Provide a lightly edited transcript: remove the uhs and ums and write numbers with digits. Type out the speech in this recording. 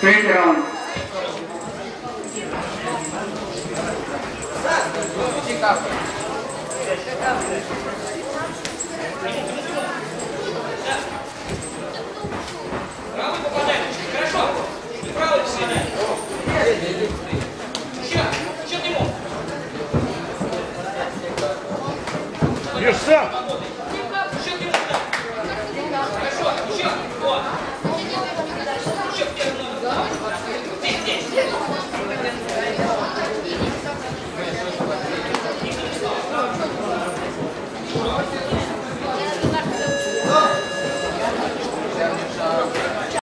Третій раунд. Yes, sir.